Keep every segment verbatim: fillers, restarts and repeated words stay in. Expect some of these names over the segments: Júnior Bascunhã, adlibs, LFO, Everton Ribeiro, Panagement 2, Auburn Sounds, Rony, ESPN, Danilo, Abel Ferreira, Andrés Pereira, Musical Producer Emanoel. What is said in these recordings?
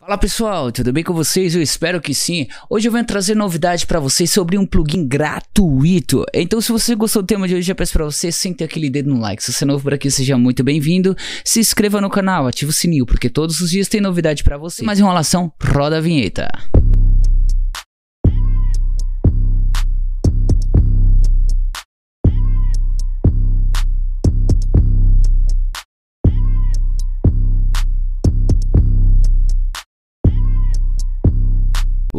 Fala pessoal, tudo bem com vocês? Eu espero que sim. Hoje eu venho trazer novidade para vocês sobre um plugin gratuito. Então se você gostou do tema de hoje, eu peço para você sentar aquele dedo no like. Se você é novo por aqui, seja muito bem-vindo. Se inscreva no canal, ativa o sininho, porque todos os dias tem novidade para você. Mais enrolação, roda a vinheta.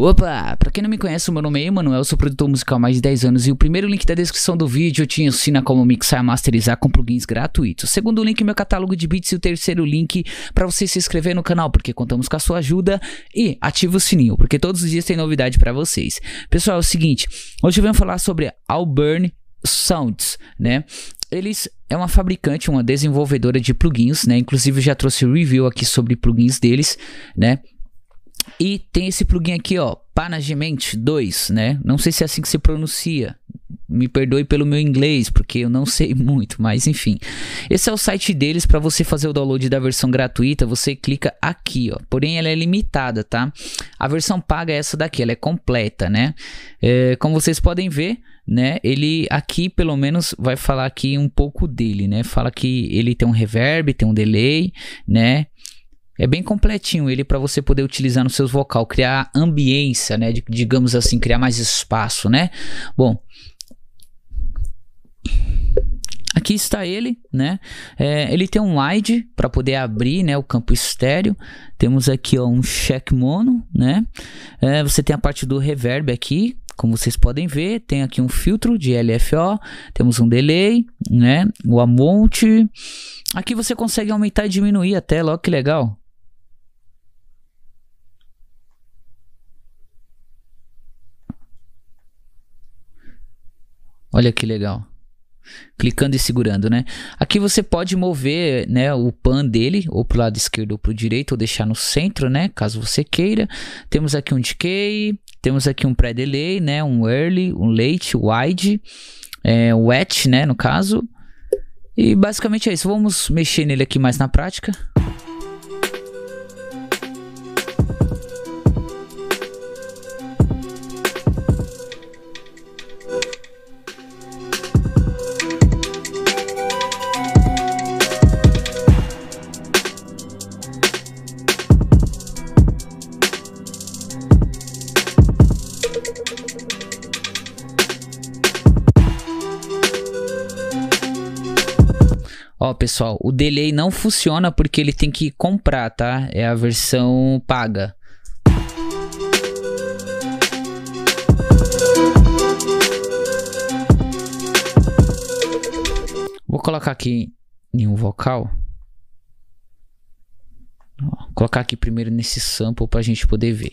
Opa, pra quem não me conhece, meu nome é Emanoel, sou produtor musical há mais de dez anos e o primeiro link da descrição do vídeo eu te ensina como mixar e masterizar com plugins gratuitos. O segundo link é meu catálogo de beats e o terceiro link pra você se inscrever no canal, porque contamos com a sua ajuda, e ativa o sininho, porque todos os dias tem novidade pra vocês. Pessoal, é o seguinte, hoje eu venho falar sobre Auburn Sounds, né? Eles é uma fabricante, uma desenvolvedora de plugins, né? Inclusive eu já trouxe review aqui sobre plugins deles, né? E tem esse plugin aqui, ó, Panagement dois, né? Não sei se é assim que se pronuncia. Me perdoe pelo meu inglês, porque eu não sei muito, mas enfim. Esse é o site deles para você fazer o download da versão gratuita, você clica aqui, ó. Porém, ela é limitada, tá? A versão paga é essa daqui, ela é completa, né? É, como vocês podem ver, né? Ele aqui, pelo menos, vai falar aqui um pouco dele, né? Fala que ele tem um reverb, tem um delay, né? É bem completinho ele para você poder utilizar nos seus vocal, criar ambiência, né? De, digamos assim, criar mais espaço, né? Bom, aqui está ele, né? É, ele tem um wide para poder abrir, né? O campo estéreo. Temos aqui, ó, um check mono, né? É, você tem a parte do reverb aqui, como vocês podem ver. Tem aqui um filtro de L F O. Temos um delay, né? O amount. Aqui você consegue aumentar e diminuir até, logo que legal. Olha que legal, clicando e segurando, né? Aqui você pode mover, né, o pan dele, ou pro lado esquerdo ou pro direito, ou deixar no centro, né, caso você queira. Temos aqui um decay, temos aqui um pré-delay, né, um early, um late, wide, é, wet, né, no caso. E basicamente é isso, vamos mexer nele aqui mais na prática. Ó, pessoal, o delay não funciona porque ele tem que comprar, tá? É a versão paga. Vou colocar aqui em um vocal. Vou colocar aqui primeiro nesse sample pra gente poder ver.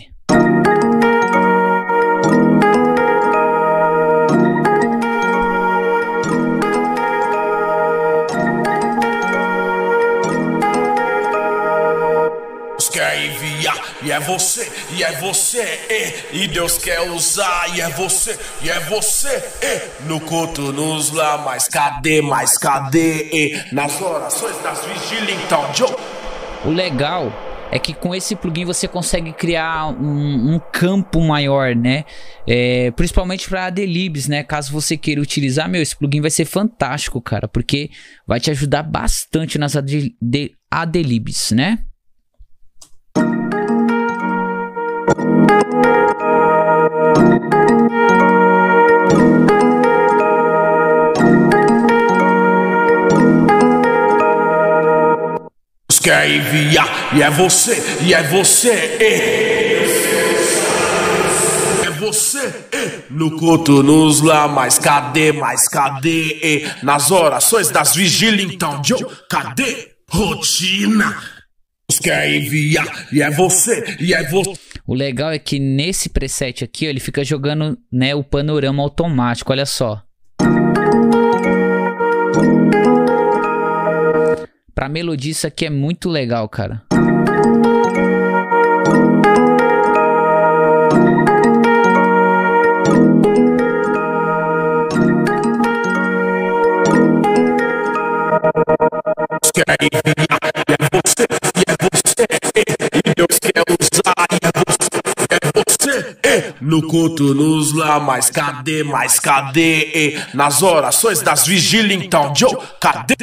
Quer enviar, e é você, e é você, e, e Deus quer usar, e é você, e é você, e, no culto, nos lá, mas cadê, mas cadê, e, nas orações, nas vigílias, então, Joe. O legal é que com esse plugin você consegue criar um, um campo maior, né? É, principalmente para delibes, né? Caso você queira utilizar, meu, esse plugin vai ser fantástico, cara, porque vai te ajudar bastante nas ad, de, adelibes, né? Quer enviar, e é você, e é você, e é você, e no culto, nos lá, mas cadê, mas cadê, e nas orações, das vigílias, então, Joe, cadê rotina? Quer enviar, e é você, e é você. O legal é que nesse preset aqui, ó, ele fica jogando, né, o panorama automático, olha só. Pra melodia isso aqui é muito legal, cara. Quer enviar, e é você, e é você, e Deus quer usar. no culto, nos lá, mas cadê, mas cadê? Nas orações das vigílias, então, Joe, cadê?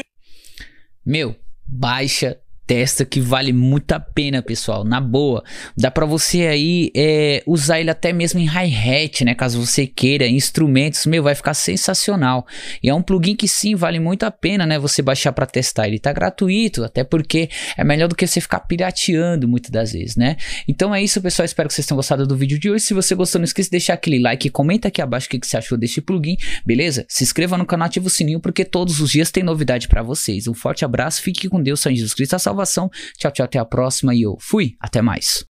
Meu, baixa testa que vale muito a pena, pessoal, na boa. Dá pra você aí é, usar ele até mesmo em hi-hat, né, caso você queira, em instrumentos, meu, vai ficar sensacional. E é um plugin que sim, vale muito a pena, né, você baixar pra testar. Ele tá gratuito, até porque é melhor do que você ficar pirateando muitas das vezes, né. Então é isso, pessoal, espero que vocês tenham gostado do vídeo de hoje. Se você gostou, não esqueça de deixar aquele like, comenta aqui abaixo o que você achou deste plugin, beleza? Se inscreva no canal, ativa o sininho, porque todos os dias tem novidade pra vocês. Um forte abraço, fique com Deus, Senhor Jesus Cristo, a salvação. Tchau, tchau, até a próxima e eu fui, até mais.